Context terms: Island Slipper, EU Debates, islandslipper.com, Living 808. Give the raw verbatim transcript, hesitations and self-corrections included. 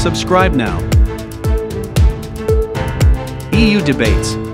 Subscribe now. E U Debates.